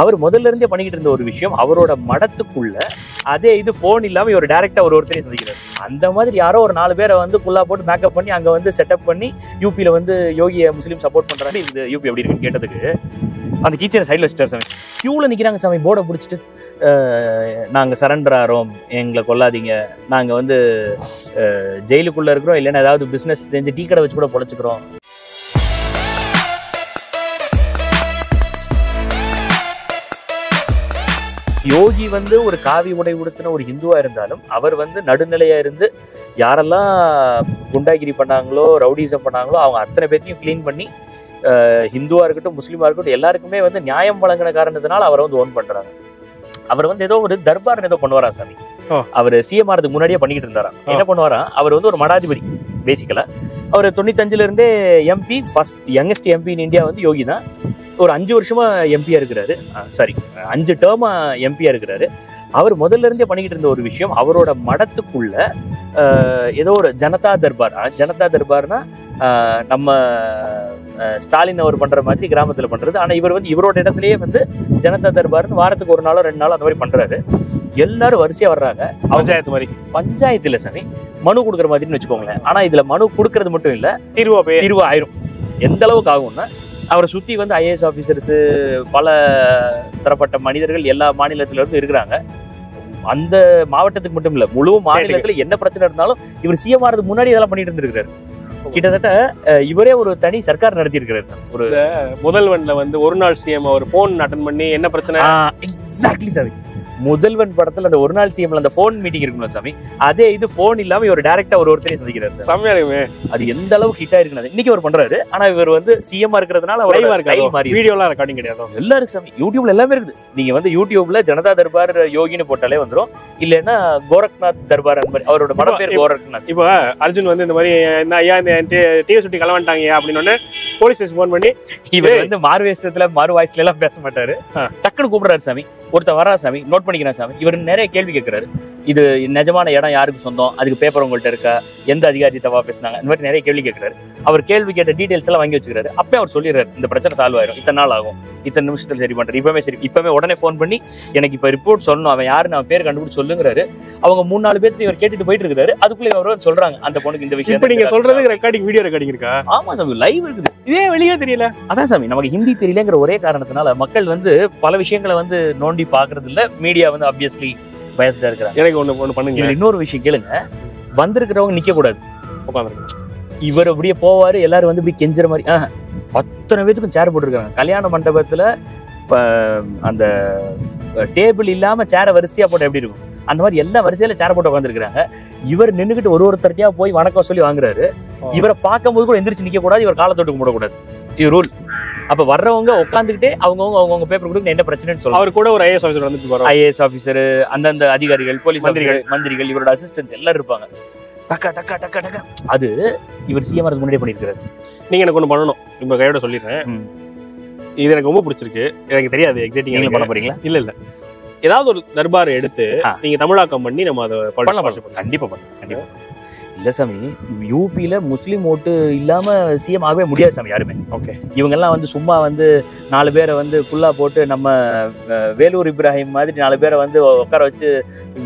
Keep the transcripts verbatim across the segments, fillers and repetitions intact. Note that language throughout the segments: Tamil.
அவர் முதல்ல இருந்தே பண்ணிக்கிட்டு இருந்த ஒரு விஷயம், அவரோட மடத்துக்குள்ள அதே இது ஃபோன் இல்லாமல் இவர் டேரெக்டாக ஒரு ஒருத்தரையும் சந்திக்கிறார். அந்த மாதிரி யாரோ ஒரு நாலு பேரை வந்து புல்லா போட்டு மேக்கப் பண்ணி அங்கே வந்து செட்டப் பண்ணி யூபியில் வந்து யோகியை முஸ்லீம் சப்போர்ட் பண்ணுறாங்க. இது யூபி எப்படி இருக்குன்னு கேட்டதுக்கு அந்த கீச்சனை சைடில் வச்சுட்டார். சாமி க்யூவில் நிற்கிறாங்க. சாமி போர்டை பிடிச்சிட்டு நாங்கள் சரண்டர் ஆகிறோம், எங்களை கொள்ளாதீங்க, நாங்கள் வந்து ஜெயிலுக்குள்ளே இருக்கிறோம், இல்லைன்னா ஏதாவது பிஸ்னஸ் செஞ்சு டீ கடை வச்சு கூட பொழைச்சிக்கிறோம். யோகி வந்து ஒரு காவி உடை உடுத்தின ஒரு ஹிந்துவா இருந்தாலும் அவர் வந்து நடுநிலையா இருந்து யாரெல்லாம் குண்டாகிரி பண்ணாங்களோ ரவுடிசம் பண்ணாங்களோ அவங்க அத்தனை பேர்த்தையும் கிளீன் பண்ணி ஹிந்துவா இருக்கட்டும் முஸ்லீமா இருக்கட்டும் எல்லாருக்குமே வந்து நியாயம் வழங்கின காரணத்தினால அவரை வந்து ஓன் பண்றாங்க. அவர் வந்து ஏதோ ஒரு தர்பார் ஏதோ பண்ணுவாரா சாமி, அவர் சிஎம் ஆறதுக்கு முன்னாடியே பண்ணிக்கிட்டு இருந்தாரா, என்ன பண்ணுவாரா, அவர் வந்து ஒரு மடாதிபதி பேசிக்கலா. அவர் தொண்ணூத்தஞ்சுல இருந்தே MP, first youngest MP in India வந்து யோகி தான். ஒரு அஞ்சு வருஷமா எம்பியா இருக்கிறாரு, சாரி அஞ்சு டேர்மா எம்பியா இருக்கிறாரு. அவர் முதல்ல இருந்தே பண்ணிக்கிட்டு இருந்த ஒரு விஷயம், அவரோட மடத்துக்குள்ள ஏதோ ஒரு ஜனதா தர்பார். ஜனதா தர்பார்னா நம்ம ஸ்டாலின் அவர் பண்ற மாதிரி கிராமத்தில் பண்றது. ஆனா இவர் வந்து இவரோட இடத்துலயே வந்து ஜனதா தர்பார்னு வாரத்துக்கு ஒரு நாளோ ரெண்டு நாளோ அந்த மாதிரி பண்றாரு. எல்லாரும் வரிசையா வர்றாங்க. பஞ்சாயத்து மாதிரி, பஞ்சாயத்துல சாமி மனு கொடுக்குற மாதிரின்னு வச்சுக்கோங்களேன். ஆனா இதுல மனு கொடுக்கறது மட்டும் இல்லை, தீர்வா தீர்வா ஆயிரும். எந்த அளவுக்கு ஆகும்னா அவரை சுற்றி வந்து ஐஏஎஸ் ஆஃபீஸர்ஸு பல தரப்பட்ட மனிதர்கள் எல்லா மாநிலத்திலிருந்து இருக்கிறாங்க. அந்த மாவட்டத்துக்கு மட்டும் இல்லை, முழு மாநிலத்தில் என்ன பிரச்சனை இருந்தாலும் இவர் சிஎம் ஆறதுக்கு முன்னாடி இதெல்லாம் பண்ணிட்டு இருந்திருக்கிறாரு. கிட்டத்தட்ட இவரே ஒரு தனி சர்க்கார் நடத்தி இருக்கிறார் சார். ஒரு முதல்வன்ல வந்து ஒரு நாள் சிஎம் அவர் ஃபோன் அட்டன் பண்ணி என்ன பிரச்சனை, எக்ஸாக்ட்லி சார் முதல்வன் படத்துல அந்த ஒரு நாள் சிஎம்ல அந்த ஃபோன் மீட்டிங் இருக்கும்ல சாமி, அதே இது ஃபோன் இல்லாம இவர் டைரக்டா ஒரு ஒருத்தரையும் சந்திக்கிறாரு. சாமியா இருக்குமே, அது எந்த அளவுக்கு ஹிட் ஆயிருக்குன்னு இன்னைக்கு அவர் பண்றாரு. ஆனா இவர் வந்து சிஎம்மா இருக்கிறதுனால வீடியோலாம் ரெக்கார்டிங் கிடையாது. எல்லாம் இருக்கு சாமி, யூடியூப்ல எல்லாமே இருக்குது. நீங்க வந்து யூடியூப்ல ஜனதா தர்பார் யோகின்னு போட்டாலே வந்துடும், இல்லைன்னா கோரக்நாத் தர்பார் அந்த மாதிரி. அவரோட படம் பேர் கோரக்நாத். இப்போ அர்ஜுன் வந்து இந்த மாதிரி ஐயா டிவி சுட்டி கலவாண்டாங்க அப்படின்னு போலீஸ் ஸ்டேஷன் ஃபோன் பண்ணி இவர் வந்து மார்வேஷத்துல மார்வாய்ஸ்ல எல்லாம் பேச மாட்டாரு, டக்குன்னு கூப்பிடுறாரு. சாமி ஒருத்தர் வரா சாமி, நோட் பண்ணிக்கிறேன் சாமி. இவர் நிறைய கேள்வி கேட்குறாரு. இது நிஜமான இடம் யாருக்கு சொந்தம், அதுக்கு பேப்பர் உங்கள்கிட்ட இருக்கா, எந்த அதிகாரி தவா பேசினாங்க, இந்த மாதிரி நிறைய கேள்வி கேட்குறாரு. அவர் கேள்வி கேட்ட டீட்டெயில்ஸ் எல்லாம் வாங்கி வச்சுக்கிறாரு. அப்பயே அவர் சொல்லிடுறாரு இந்த பிரச்சனை சால்வ் ஆயிரும், இத்தனை நாள் ஆகும், இத்தனை நிமிஷத்தில் சரி பண்ணுறாரு, இப்போவே சரி இப்போவே உடனே ஃபோன் பண்ணி எனக்கு இப்போ ரிப்போர்ட் சொல்லணும், அவன் யாரு நான் பேர் கண்டுபிடிச்சு சொல்லுங்கிறாரு. அவங்க மூணு நாலு பேர் இவர் கேட்டுட்டு போயிட்டு இருக்கிறாரு. அதுக்குள்ளே அவர் சொல்றாங்க அந்த பொண்ணுக்கு இந்த விஷயம். நீங்க சொல்றதுக்கு ரெக்கார்டிங் வீடியோ ரெக்கார்டிங் இருக்கா? ஆமா சாமி, லைவ் இருக்குது. இதே வெளியே தெரியல. அதான் சாமி, நமக்கு ஹிந்தி தெரியலங்கிற ஒரே காரணத்தினால மக்கள் வந்து பல விஷயங்களை வந்து நோண்டி பார்க்கறது இல்லை. மீடியா வந்து ஆப்வியஸ்லி பயஸ்டா இருக்கிறாங்க. எனக்கு ஒன்று ஒன்று பண்ணுங்க, இன்னொரு விஷயம் கேளுங்க. வந்திருக்கிறவங்க நிற்க கூடாது, உட்காந்துருக்கணும். இவர் அப்படியே போவார், எல்லாரும் வந்து இப்படி கெஞ்சுற மாதிரி. ஆ அத்தனை பேத்துக்கும் சேர் போட்டுருக்காங்க. கல்யாண மண்டபத்தில் இப்போ அந்த டேபிள் இல்லாமல் சேரை வரிசையாக போட்டால் எப்படி இருக்கும், அந்த மாதிரி எல்லா வரிசையில் சேரை போட்டு உட்காந்துருக்குறாங்க. இவர் நின்றுக்கிட்டு ஒரு ஒருத்தரையாக போய் வணக்கம் சொல்லி வாங்குறாரு. இவரை பார்க்கும்போது கூட எந்திரிச்சு நிற்கக்கூடாது, இவர் காலத்தோட்டு கும்பிடக்கூடாது, இது ரூல். அப்போ வர்றவங்க உட்காந்துக்கிட்டே அவங்கவுங்க அவங்கவுங்க பேப்பர் கொடுக்க என்ன பிரச்சனைன்னு சொல்லுவாங்க. அவர் கூட ஒரு ஐஏஎஸ் ஆஃபீஸர் வந்துட்டு போகிறார். ஐஏஎஸ் ஆஃபீஸர், அந்தந்த அதிகாரிகள், போலீஸ் மந்திரிகள் மந்திரிகள் இவரோட அசிஸ்டன்ஸ் எல்லாரும் இருப்பாங்க. டக்கா டக்கா டக்கா டக்கா அது இவர் சிஎம் ஆறதுக்கு முன்னாடியே பண்ணியிருக்கிறாரு. நீங்கள் எனக்கு ஒன்று பண்ணணும், இப்போ கையோட சொல்லிடுறேன். இது எனக்கு ரொம்ப பிடிச்சிருக்கு. எனக்கு தெரியாது எக்ஸைட்டிங் என்ன பண்ண போகிறீங்களா? இல்லை இல்லை ஏதாவது ஒரு தர்பாரை எடுத்து நீங்கள் தமிழாக்கம் பண்ணி நம்ம அதை பண்ணலாம். கண்டிப்பாக பண்ணலாம். கண்டிப்பாக இல்லை சாமி, யூபியில் முஸ்லீம் ஓட்டு இல்லாமல் சிஎம் ஆகவே முடியாது சாமி யாருமே. ஓகே, இவங்கெல்லாம் வந்து சும்மா வந்து நாலு பேரை வந்து ஃபுல்லாக போட்டு நம்ம வேலூர் இப்ராஹிம் மாதிரி நாலு பேரை வந்து உட்கார வச்சு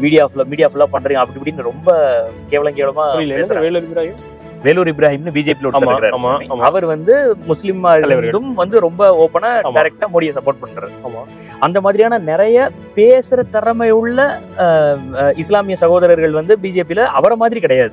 மீடியா ஃபுல்லாக மீடியா ஃபுல்லாக பண்ணுறீங்க அப்படி இப்படின்னு ரொம்ப கேவலம் கேவலமாக. வேலூர் இப்ராஹிம் வேலூர் இப்ராஹிம்னு பிஜேபியில் அவர் வந்து முஸ்லீம் தலைவர்களும் வந்து ரொம்ப ஓப்பனாக டைரக்டாக மோடியை சப்போர்ட் பண்ணுறாரு. அந்த மாதிரியான நிறைய பேசுகிற திறமை உள்ள இஸ்லாமிய சகோதரர்கள் வந்து பிஜேபியில் அவரை மாதிரி கிடையாது.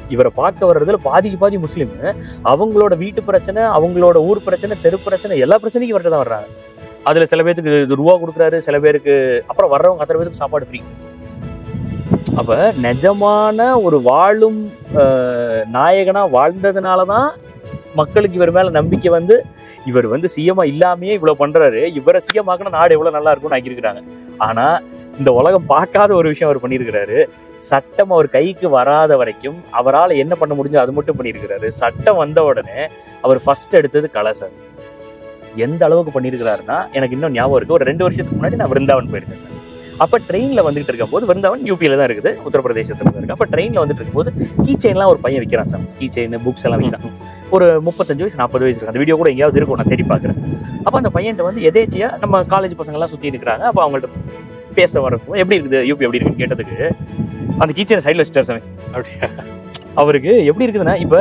இவரை பார்க்க வர்றதுல பாதிக்கு பாதி முஸ்லீம். அவங்களோட வீட்டு பிரச்சனை, அவங்களோட ஊர் பிரச்சனை, தெரு பிரச்சனை, எல்லா பிரச்சனைக்கும் இவர்கிட்ட தான் வர்றாங்க. அதில் சில பேருக்கு ரூபா கொடுக்குறாரு, சில பேருக்கு அப்புறம் வர்றவங்க அத்தனை பேருக்கு சாப்பாடு ஃப்ரீ. அப்போ நிஜமான ஒரு வாழும் நாயகனாக வாழ்ந்ததுனால தான் மக்களுக்கு இவர் மேலே நம்பிக்கை வந்து இவர் வந்து சிஎம்மா இல்லாமையே இவ்வளோ பண்ணுறாரு, இவரை சிஎம் ஆக்கினா நாடு எவ்வளோ நல்லா இருக்கும்னு ஆக்கியிருக்கிறாங்க. ஆனால் இந்த உலகம் பார்க்காத ஒரு விஷயம் அவர் பண்ணியிருக்கிறாரு. சட்டம் அவர் கைக்கு வராத வரைக்கும் அவரால் என்ன பண்ண முடிஞ்சோ அது மட்டும் பண்ணியிருக்கிறாரு. சட்டம் வந்த உடனே அவர் ஃபர்ஸ்ட் எடுத்தது கலை சார். எந்த அளவுக்கு பண்ணியிருக்கிறாருன்னா எனக்கு இன்னும் ஞாபகம் இருக்குது. ஒரு ரெண்டு வருஷத்துக்கு முன்னாடி நான் விருந்தாவன் போயிருக்கேன் சார். அப்போ ட்ரெயினில் வந்துகிட்டு இருக்கும்போது, விருந்தாவன் யூபியில் தான் இருக்குது, உத்தரப்பிரதேசத்தில் தான் இருக்குது. அப்போ ட்ரெயினில் வந்துட்டு இருக்கும்போது கீ செயின்லாம் ஒரு பையன் விற்கிறான் சார். கீ செயின் புக்ஸ் எல்லாம் விற்கிறான். ஒரு முப்பத்தஞ்சு வயசு நாற்பது வயசு இருக்கும். அந்த வீடியோ கூட எங்கேயாவது இருக்கும், நான் தேடி பார்க்குறேன். அப்போ அந்த பையன்கிட்ட வந்து எதேச்சியாக நம்ம காலேஜ் பசங்கள்லாம் சுற்றி இருக்கிறாங்க. அப்போ அவங்கள்ட்ட பேச வரப்போ எப்படி இருக்குது யூபி எப்படி இருக்குன்னு கேட்டதுக்கு அந்த கீ செயின் சைடில் வச்சுட்டார் சாமி. அப்படியா அவருக்கு எப்படி இருக்குதுன்னா இப்போ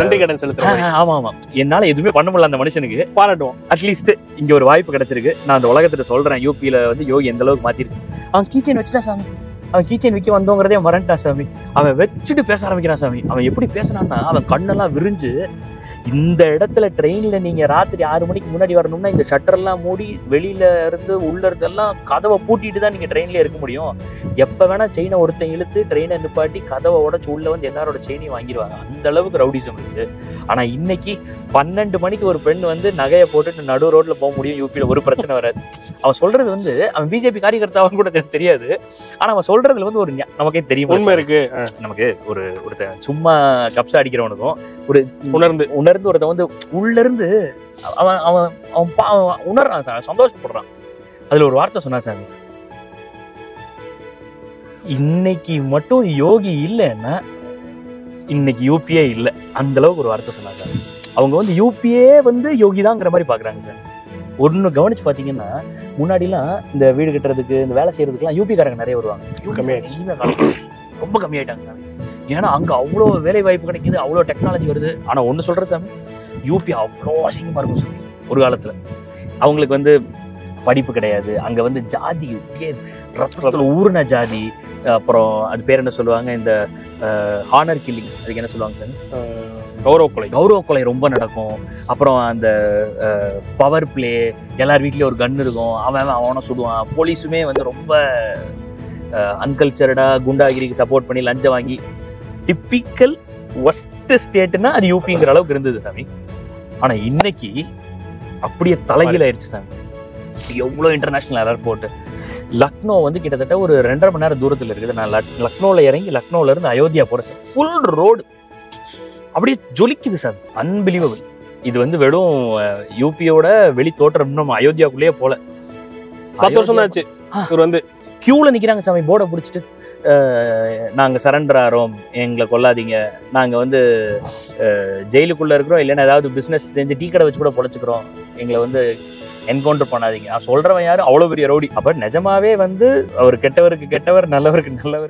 நன்றி கடன் செலுத்துறேன். ஆமாம் ஆமாம் என்னால் எதுவுமே பண்ண முடியல அந்த மனுஷனுக்கு. பாராட்டுவோம், அட்லீஸ்ட் இங்கே ஒரு வாய்ப்பு கிடைச்சிருக்கு. நான் அந்த உலகத்துல சொல்கிறேன், யூபியில் வந்து யோகி எந்த அளவுக்கு மாற்றிருக்கு. அவன் கீ செயின் வச்சுட்டா சாமி. அவன் கீ செயின் விற்க வந்தோங்கிறதே மறந்துட்டான் சாமி. அவன் வச்சுட்டு பேச ஆரம்பிக்கிறான் சாமி. அவன் எப்படி பேசினான்னா அவன் கண்ணெல்லாம் விரிஞ்சு, இந்த இடத்துல ட்ரெயினில் நீங்கள் ராத்திரி ஆறு மணிக்கு முன்னாடி வரணும்னா இந்த ஷட்டர்லாம் மூடி வெளியில் இருந்து உள்ளே இருந்தெல்லாம் கதவை பூட்டிட்டு தான் நீங்கள் ட்ரெயின்லேயே இருக்க முடியும். எப்போ வேணால் செயினை ஒருத்தன் இழுத்து ட்ரெயினை நிப்பாட்டி கதவை உடச்சு உள்ளே வந்து எல்லாரோட செயினையும் வாங்கிடுவாங்க. அந்தளவுக்கு ரவுடிசம் இருக்குது. ஆனால் இன்றைக்கி பன்னெண்டு மணிக்கு ஒரு பெண் வந்து நகையை போட்டுட்டு நடு ரோட்டில் போக முடியும் யூபியில், ஒரு பிரச்சனை வராது. அவன் சொல்கிறது வந்து அவன் பிஜேபி காரியகர்த்தாவான்னு கூட தெரியாது. ஆனால் அவன் சொல்கிறதுல வந்து ஒரு நமக்கே தெரியும் உண்மை இருக்குது. நமக்கு ஒரு ஒருத்தன் சும்மா கப்ஸா அடிக்கிறவனுக்கும் ஒரு உணர்ந்து உணர்ந்து ஒருத்தன் வந்து உள்ளேருந்து அவன் அவன் அவன் உணர்றான் சார், சந்தோஷப்படுறான். அதில் ஒரு வார்த்தை சொன்னான் சாமி, இன்னைக்கு மட்டும் யோகி இல்லைன்னா இன்னைக்கு யூபியே இல்லை, அந்தளவுக்கு ஒரு வார்த்தை சொன்னாங்க சார். அவங்க வந்து யூபியே வந்து யோகி தான்ங்கிற மாதிரி பார்க்குறாங்க சார். ஒன்று கவனிச்சு பார்த்தீங்கன்னா முன்னாடிலாம் இந்த வீடு கட்டுறதுக்கு இந்த வேலை செய்கிறதுக்குலாம் யூபிக்காரங்க நிறைய வருவாங்க. ரொம்ப கம்மியாயிட்டாங்க சாமி. ஏன்னா அங்கே அவ்வளோ வேலை வாய்ப்பு கிடைக்கிது, அவ்வளோ டெக்னாலஜி வருது. ஆனால் ஒன்று சொல்கிற சாமி, யூபி அவ்வளோ அசிங்கமாக இருக்கும் சாமி. ஒரு காலத்தில் அவங்களுக்கு வந்து படிப்பு கிடையாது. அங்கே வந்து ஜாதி ரத்தத்தில் ஊறின ஜாதி, அப்புறம் அது பேர் என்ன சொல்லுவாங்க, இந்த ஹானர் கில்லிங், அதுக்கு என்ன சொல்லுவாங்க சாமி, கௌரவ கொலை. கௌரவ கொலை ரொம்ப நடக்கும். அப்புறம் அந்த பவர் பிளே, எல்லார் வீட்லேயும் ஒரு கன் இருக்கும், அவன் அவனை சுடுவான். போலீஸுமே வந்து ரொம்ப அன்கல்ச்சர்டாக குண்டாகிரிக்கு சப்போர்ட் பண்ணி லஞ்சம் வாங்கி, டிப்பிக்கல் ஒஸ்ட் ஸ்டேட்னா அது யூபிங்கிற அளவுக்கு இருந்தது சாமி. ஆனால் இன்னைக்கு அப்படியே தலைகீழ் ஆயிடுச்சு சாமி. எவ்வளோ இன்டர்நேஷ்னல் ஏர்போர்ட்டு, லக்னோ வந்து கிட்டத்தட்ட ஒரு ரெண்டரை மணி நேரம் தூரத்தில் இருக்குது. நான் லக் லக்னோவில் இறங்கி லக்னோவிலேருந்து அயோத்தியா போகிறேன். ஃபுல் ரோடு அப்படியே ஜொலிக்குது சாமி. அன்பிலீவபிள். இது வந்து வெறும் யூபியோட வெளி தோற்றம். நம்ம அயோத்தியாவுக்குள்ளேயே போகல. பத்து வருஷம் ஆச்சு. இவர் வந்து கியூவில் நிற்கிறாங்க சாமி, போர்டை பிடிச்சிட்டு. நாங்கள் சரண்டர் ஆகிறோம், எங்களை கொல்லாதீங்க, நாங்கள் வந்து ஜெயிலுக்குள்ளே இருக்கிறோம், இல்லைன்னா ஏதாவது பிஸ்னஸ் செஞ்சு டீ கடை வச்சு கூட பொழைச்சிக்கிறோம், எங்களை வந்து என்கவுண்டர் பண்ணாதீங்க. நான் சொல்கிறவன் யார், அவ்வளோ பெரிய ரவுடி. அப்போ நிஜமாவே வந்து அவர் கெட்டவருக்கு கெட்டவர், நல்லவருக்கு நல்லவர்.